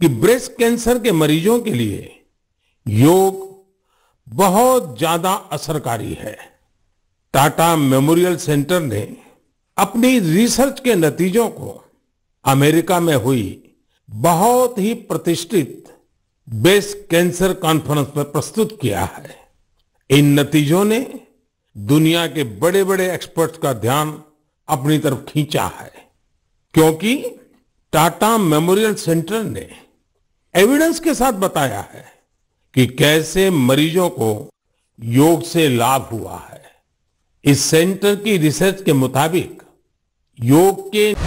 कि breast cancer के मरीजों के लिए योग बहुत ज्यादा असरकारी है। टाटा मेमोरियल सेंटर ने अपनी रिसर्च के नतीजों को अमेरिका में हुई बहुत ही प्रतिष्ठित ब्रेस्ट कैंसर कॉन्फ्रेंस में प्रस्तुत किया है। इन नतीजों ने दुनिया के बड़े बड़े एक्सपर्ट्स का ध्यान अपनी तरफ खींचा है, क्योंकि टाटा मेमोरियल सेंटर ने एविडेंस के साथ बताया है कि कैसे मरीजों को योग से लाभ हुआ है। इस सेंटर की रिसर्च के मुताबिक योग के